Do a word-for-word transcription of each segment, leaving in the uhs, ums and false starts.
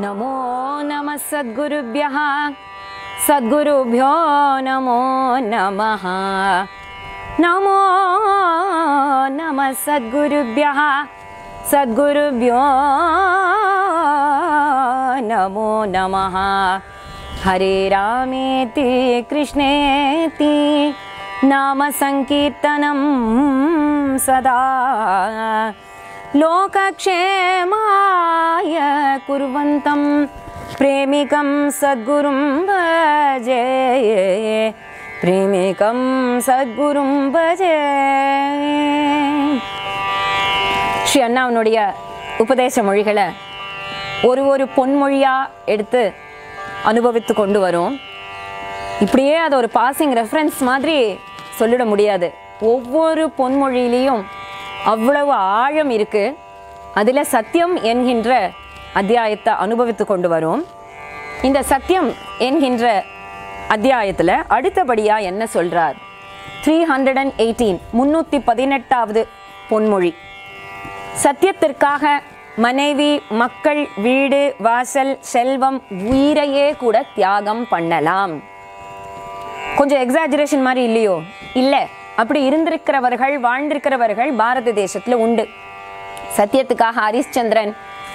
नमो नमः सद्गुरुभ्यः सद्गुरुभ्यो नमो नमः नमो नमः सद्गुरुभ्यः सद्गुरुभ्यो नमो नमः हरे रामेति कृष्णेति नाम संकीर्तनं सदा लोकक्षेमाय कुर्वन्तं प्रेमिकं सद्गुरुं भजे प्रेमिकं सद्गुरुं भजे श्री அண்ணாவினுடைய உபதேச மொழிகளை ஒரு ஒரு பொன்மொழியா எடுத்து அனுபவித்து கொண்டு வரும். இப்படியே அது ஒரு பாசிங் ரெஃபரன்ஸ் மாதிரி சொல்லிட முடியாது. ஒவ்வொரு பொன்மொழியிலையும் அவ்வளவு ஆழம் இருக்கு. அதில் சத்தியம் என்கின்ற அத்தியாயத்தை அனுபவித்து கொண்டு வரும். இந்த சத்தியம் என்கின்ற அத்தியாயத்தில் அடுத்தபடியாக என்ன சொல்கிறார்? த்ரீ ஹண்ட்ரட் அண்ட் எயிட்டீன் முந்நூற்றி பதினெட்டாவது பொன்மொழி. சத்தியத்திற்காக மனைவி, மக்கள், வீடு, வாசல், செல்வம், உயிரையே கூட தியாகம் பண்ணலாம். கொஞ்சம் எக்ஸாஜரேஷன் மாதிரி இல்லையோ? இல்லை, அப்படி இருந்திருக்கிறவர்கள், வாழ்ந்திருக்கிறவர்கள் பாரத தேசத்தில் உண்டு. சத்தியத்துக்காக ஹரிச்சந்திரன்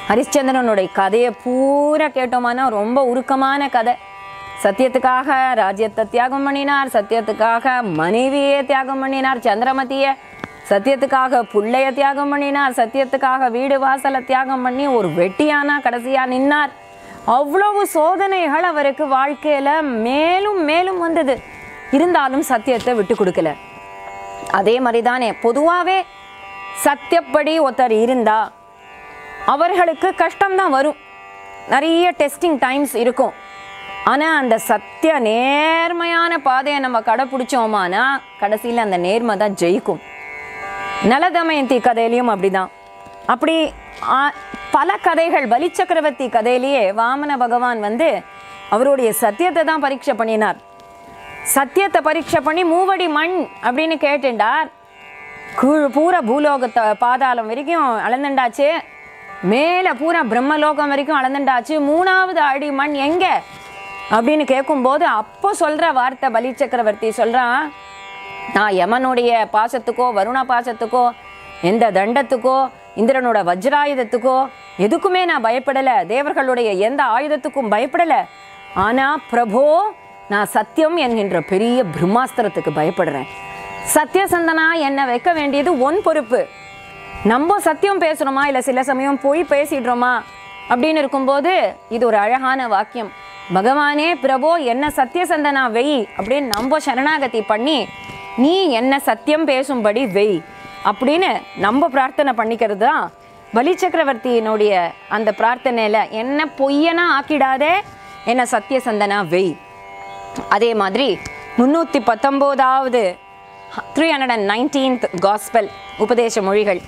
ஹரிச்சந்திரனுடைய கதையை பூரா கேட்டோமானா ரொம்ப உருக்கமான கதை. சத்தியத்துக்காக ராஜ்யத்தை தியாகம் பண்ணினார், சத்தியத்துக்காக மனைவியே தியாகம் பண்ணினார் சந்திரமதியை, சத்தியத்துக்காக புள்ளைய தியாகம் பண்ணினார், சத்தியத்துக்காக வீடு வாசலை தியாகம் பண்ணி ஒரு வெட்டியானா கடைசியாக நின்னார். அவ்வளவு சோதனைகள் அவருக்கு வாழ்க்கையில் மேலும் மேலும் வந்தது. இருந்தாலும் சத்தியத்தை விட்டு கொடுக்கல. அதே மாதிரி தானே பொதுவாகவே சத்தியப்படி ஒருத்தர் இருந்தா அவர்களுக்கு கஷ்டம்தான் வரும், நிறைய டெஸ்டிங் டைம்ஸ் இருக்கும். ஆனால் அந்த சத்திய நேர்மையான பாதையை நம்ம கடைப்பிடிச்சோமானா கடைசியில் அந்த நேர்மை தான் ஜெயிக்கும். நலதமயந்தி கதையிலையும் அப்படிதான். அப்படி பல கதைகள், பலி சக்கரவர்த்தி கதையிலேயே வாமன பகவான் வந்து அவருடைய சத்தியத்தை தான் பரீட்சை பண்ணினார். சத்தியத்தை பரீட்சை பண்ணி மூவடி மண் அப்படின்னு கேட்டுண்டார். கீழ் பூரா பூலோகத்தை பாதாளம் வரைக்கும் அளந்துண்டாச்சு, மேலே பூரா பிரம்மலோகம் வரைக்கும் அளந்துண்டாச்சு, மூணாவது அடி மண் எங்கே அப்படின்னு கேட்கும்போது அப்போ சொல்கிற வார்த்தை பலி சக்கரவர்த்தி சொல்கிறான், நான் யமனுடைய பாசத்துக்கோ வருண பாசத்துக்கோ எந்த தண்டத்துக்கோ இந்திரனோட வஜ்ராயுதத்துக்கோ எதுக்குமே நான் பயப்படலை, தேவர்களுடைய எந்த ஆயுதத்துக்கும் பயப்படலை. ஆனால் பிரபோ, நான் சத்தியம் என்கின்ற பெரிய பிரம்மாஸ்திரத்துக்கு பயப்படுறேன். சத்தியசந்தனா என்னை வைக்க வேண்டியது ஒன் பொறுப்பு. நம்ம சத்தியம் பேசுகிறோமா இல்லை சில சமயம் போய் பேசிடுறோமா அப்படின்னு இருக்கும்போது இது ஒரு அழகான வாக்கியம். பகவானே பிரபோ, என்ன சத்தியசந்தனா வெய் அப்படின்னு நம்ம சரணாகதி பண்ணி நீ என்ன சத்தியம் பேசும்படி வெய் அப்படின்னு நம்ம பிரார்த்தனை பண்ணிக்கிறது தான் பலி சக்கரவர்த்தியினுடைய அந்த பிரார்த்தனையில். என்ன பொய்யனா ஆக்கிடாதே, என்ன சத்தியசந்தனா வெய். அதே மாதிரி முந்நூற்றி பத்தொம்போதாவது three hundred and nineteenth gospel உபதேச மொழிகள்.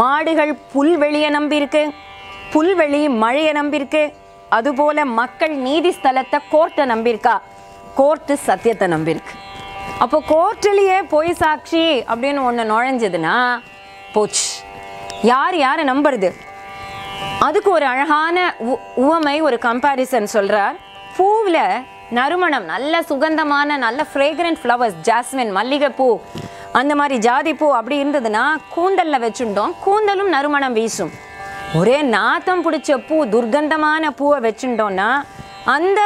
மாடுகள் புல்வெளியை நம்பியிருக்கு, புல்வெளி மழையை நம்பியிருக்கு, அதுபோல் மக்கள் நீதிஸ்தலத்தை கோர்ட்டை நம்பியிருக்கா, கோர்ட்டு சத்தியத்தை நம்பியிருக்கு. அப்போ கோர்ட்டிலேயே போய் சாட்சி அப்படின்னு ஒன்று நுழைஞ்சதுன்னா போச்சு. யார் யாரை நம்புறது? அதுக்கு ஒரு அழகான உ உவமை ஒரு கம்பேரிசன் சொல்கிறார். பூவில் நறுமணம், நல்ல சுகந்தமான நல்ல ஃப்ரேக்ரண்ட் ஃப்ளவர்ஸ், ஜாஸ்மின், மல்லிகைப்பூ, அந்த மாதிரி ஜாதிப்பூ அப்படி இருந்ததுன்னா கூந்தலில் வச்சுட்டோம், கூந்தலும் நறுமணம் வீசும். ஒரே நாத்தம் பிடிச்ச பூ, துர்கந்தமான பூவை வச்சுட்டோன்னா அந்த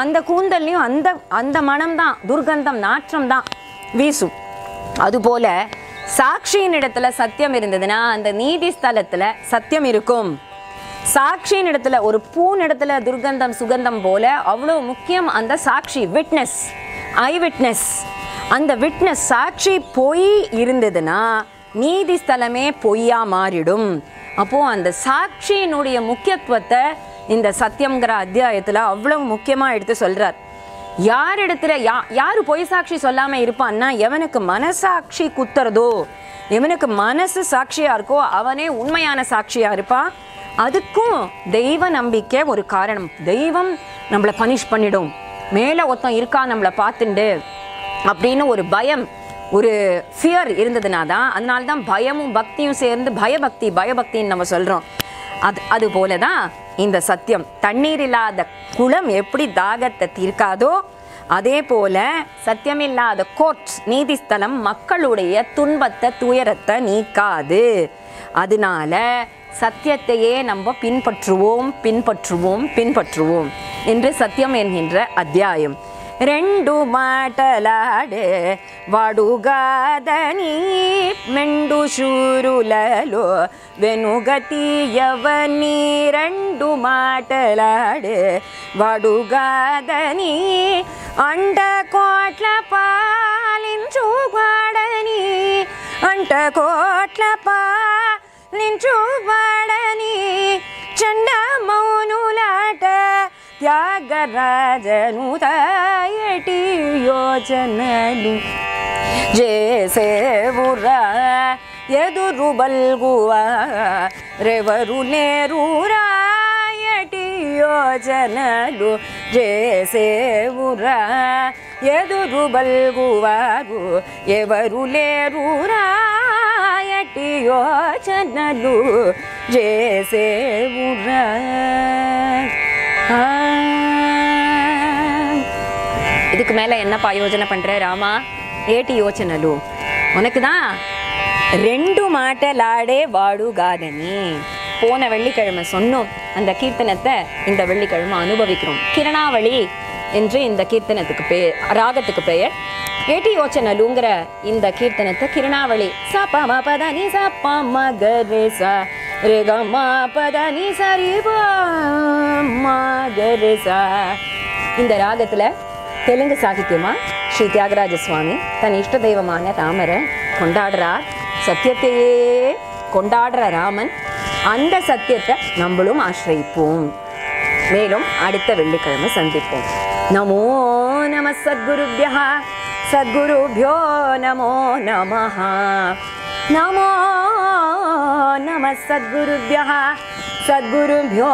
அந்த கூந்தல்லையும் அந்த அந்த மனம்தான், துர்கந்தம், நாற்றம் தான் வீசும். அதுபோல் சாட்சியின் இடத்துல சத்தியம் இருந்ததுன்னா அந்த நீதி ஸ்தலத்தில் சத்தியம் இருக்கும். சாட்சியின் இடத்துல, ஒரு பூனிடத்துல துர்கந்தம் சுகந்தம் போல அவ்வளோ முக்கியம் அந்த சாட்சி. விட்னஸ், ஐ விட்னஸ், அந்த விட்னஸ் சாட்சி பொய் இருந்ததுன்னா நீதி ஸ்தலமே பொய்யா மாறிடும். அப்போது அந்த சாட்சியினுடைய முக்கியத்துவத்தை இந்த சத்தியம்ங்கிற அத்தியாயத்தில் அவ்வளவு முக்கியமாக எடுத்து சொல்கிறார். யார் இடத்துல யா யார் பொய் சாட்சி சொல்லாமல் இருப்பான்னா எவனுக்கு மனசாட்சி குத்துறதோ, எவனுக்கு மனசு சாட்சியாக இருக்கோ அவனே உண்மையான சாட்சியாக இருப்பான். அதுக்கும் தெய்வ நம்பிக்கை ஒரு காரணம். தெய்வம் நம்மளை பனிஷ் பண்ணிடும், மேலே ஒருத்தன் இருக்கா நம்மளை பார்த்துண்டு அப்படின்னு ஒரு பயம், ஒரு ஃபியர் இருந்ததுனா தான், அதனால்தான் பயமும் பக்தியும் சேர்ந்து பயபக்தி, பயபக்தின்னு நம்ம சொல்கிறோம். அது அதுபோல தான் இந்த சத்தியம் தண்ணீர் இல்லாத குளம் எப்படி தாகத்தை தீர்க்காதோ அதே போல சத்தியமில்லாத கோர்ட்ஸ் நீதிஸ்தலம் மக்களுடைய துன்பத்தை துயரத்தை நீக்காது. அதனால சத்தியத்தையே நம்ம பின்பற்றுவோம் பின்பற்றுவோம் பின்பற்றுவோம் என்று சத்தியம் என்கின்ற அத்தியாயம். ரெண்டு மாட்டலாடு வடுகாத நீ மெண்டு சூருலலோ வெனுகதியவனி ரெண்டு மாட்டலாடு வடுகாத நீ அண்ட கோட்ல பாலிஞ்சு வாடனி அண்ட கோட்ல பாலிஞ்சு வாடனி சண்ட மௌனுலாட త్యాగరాజను తాయటి యోచనలు జేసేవురా ఎదురు బల్గువా రెవరు నేరురాయటి యోచనలు జేసేవురా ఎదురు బల్గువారు ఎవరు లేరురాయటి యోచనలు జేసేవురా. இதுக்கு மேலே என்னப்பா யோஜனை பண்ணுற ராமா? ஏட்டி யோசனலு உனக்கு தான் ரெண்டு மாட்டலாடே வாடுகாதனி. போன வெள்ளிக்கிழமை சொன்னோம், அந்த கீர்த்தனத்தை இந்த வெள்ளிக்கிழமை அனுபவிக்கிறோம். கிரணாவளி என்று இந்த கீர்த்தனத்துக்கு பே ராகத்துக்கு பெயர். ஏட்டி யோசனலுங்கிற இந்த கீர்த்தனத்தை கிரணாவளி சாப்பா மா பதானி சாப்பா மகரே சா ரேகமா பதானி சரிபா மகரே சா இந்த ராகத்தில் தெலுங்கு சாகித்யமாக ஸ்ரீ தியாகராஜ சுவாமி தன் இஷ்ட தெய்வமான ராமரை கொண்டாடுறார். சத்தியத்தையே கொண்டாடுற ராமன், அந்த சத்தியத்தை நம்மளும் ஆசிரியிப்போம். மேலும் அடுத்த வெள்ளிக்கிழமை சந்திப்போம். நமோ நம சத்குருப்யஹ சத்குருப்யோ நமோ நமஹ நமோ நம சத்குருப்யஹ சத்குருப்யோ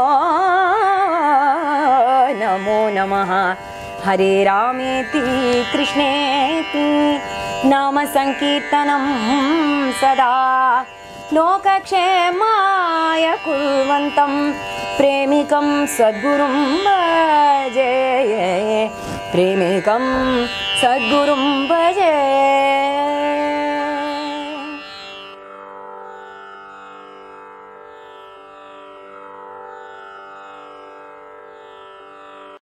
நமோ நமஹ. हरे रामेति कृष्णेति नाम संकीर्तनं सदा लोकक्षेमाय कुर्वन्तं प्रेमिकं सद्गुरुं भजे प्रेमिकं सद्गुरुं भजे.